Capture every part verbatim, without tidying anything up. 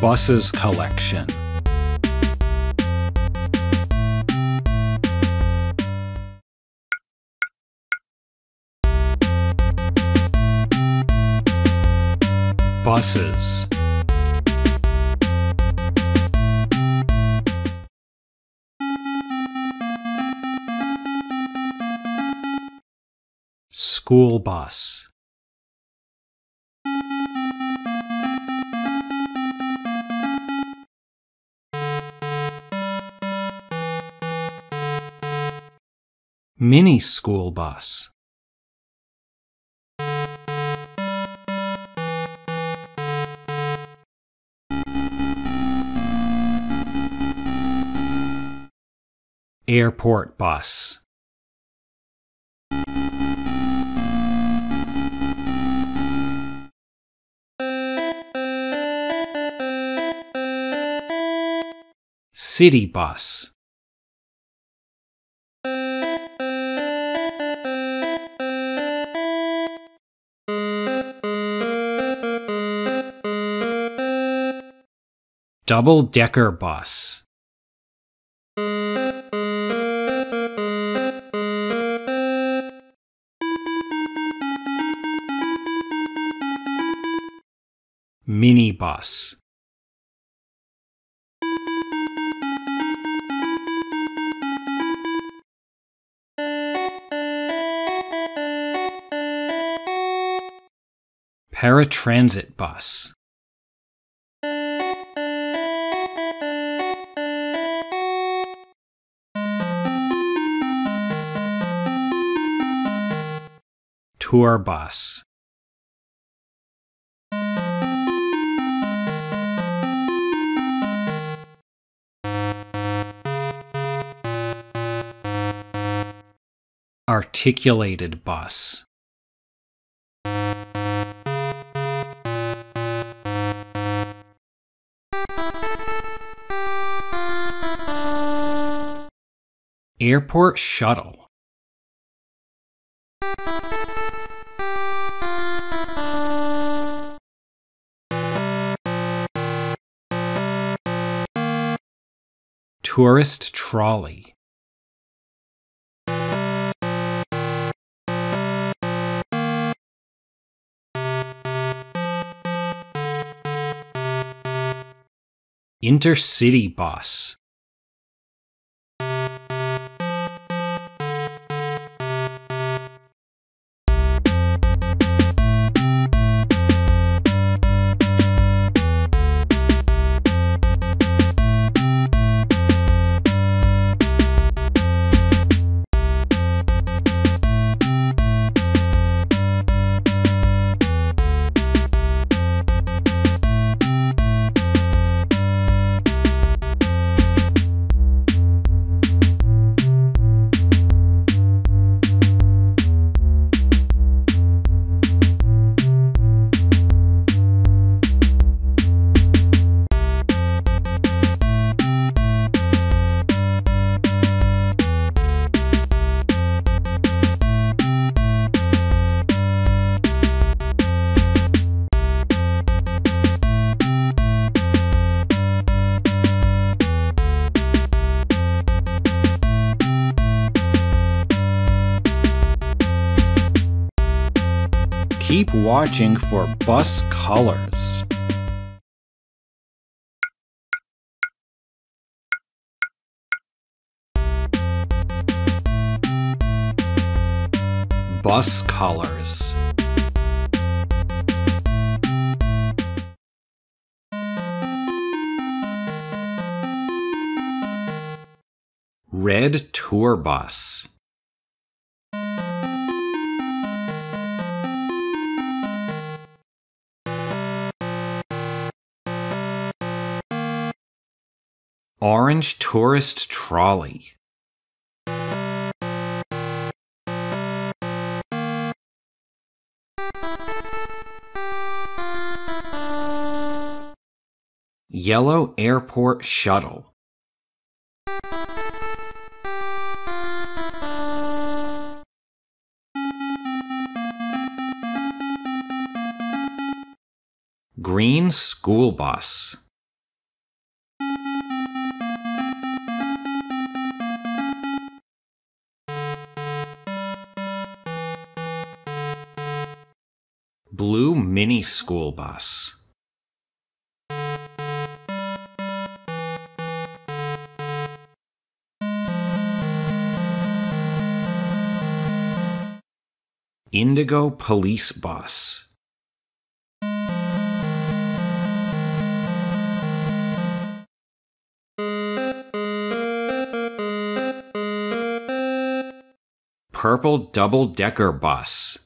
Buses collection. Buses. School bus. Mini school bus. Airport bus. City bus. Double-decker bus. Minibus. Paratransit bus. Tour bus. Articulated bus. Airport shuttle. Tourist trolley. Intercity bus. Keep watching for bus colors. Bus colors. Red tour bus. Orange tourist trolley. Yellow airport shuttle. Green school bus. Blue Mini School Bus. Indigo Police Bus. Purple Double-Decker Bus.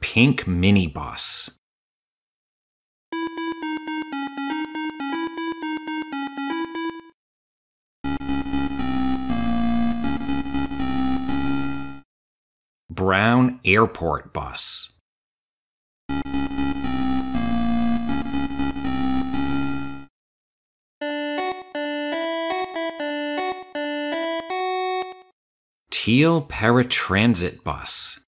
Pink Minibus. Brown Airport Bus. Teal Paratransit Bus.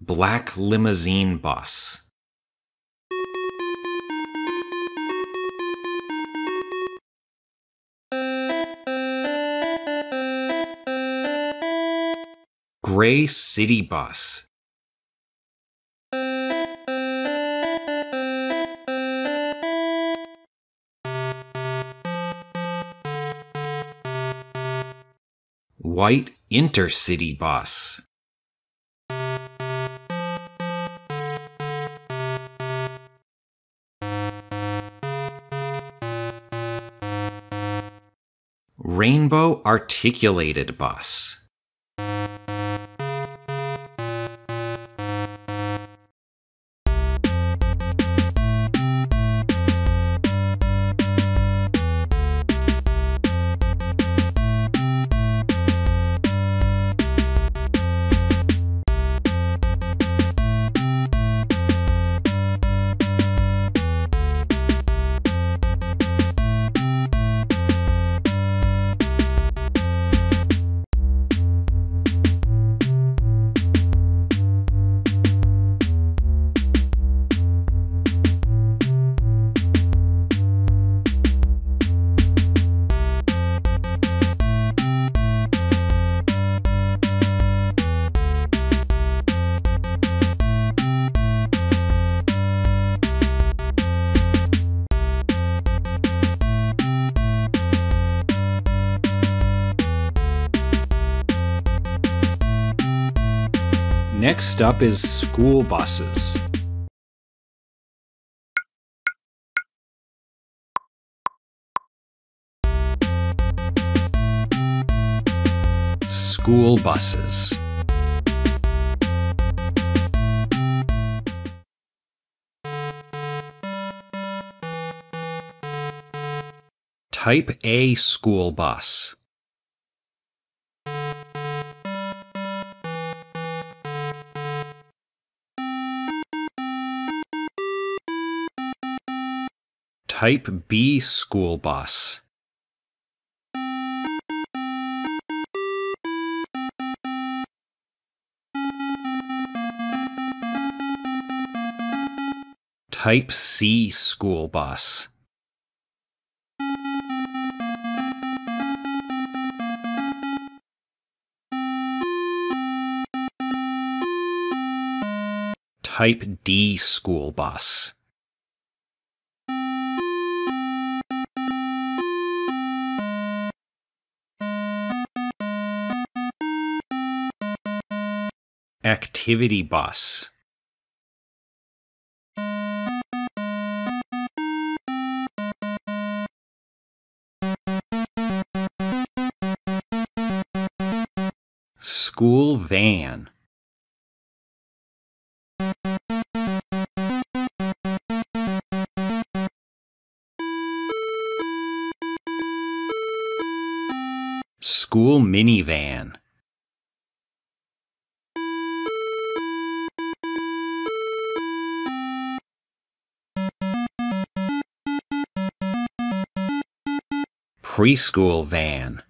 Black Limousine Bus. Gray City Bus. White Intercity Bus. Rainbow Articulated Bus. Next up is school buses. School buses. Type A school bus. Type B school bus. Type C school bus. Type D school bus. Activity bus. School van. School minivan. Preschool van.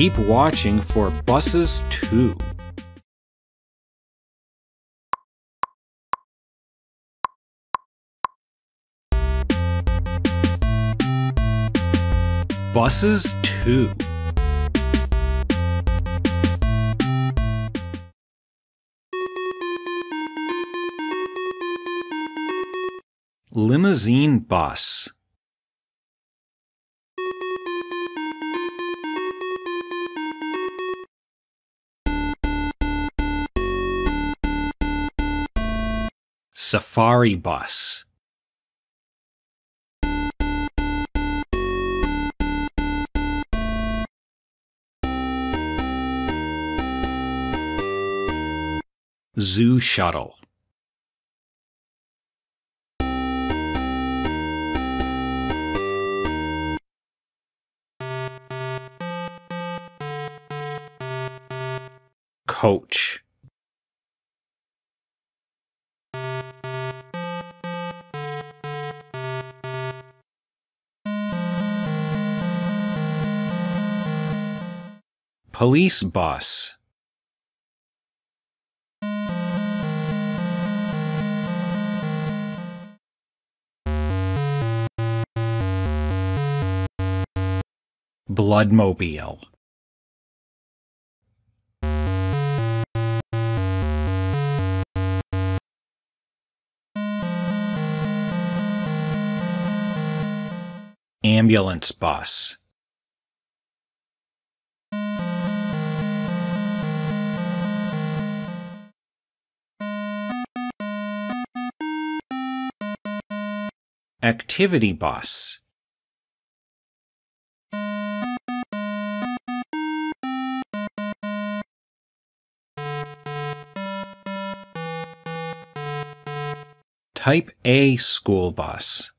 Keep watching for Buses two. Buses two. Limousine bus. Safari bus. Zoo shuttle. Coach. Police bus. Bloodmobile. Ambulance bus. Activity bus. Type A school bus.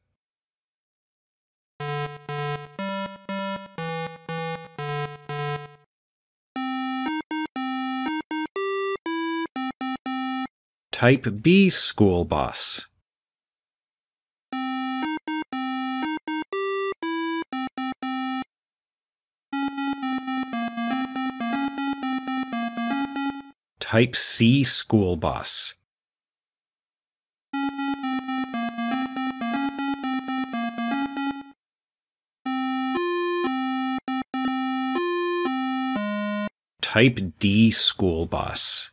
Type B school bus. Type C school bus. Type D school bus.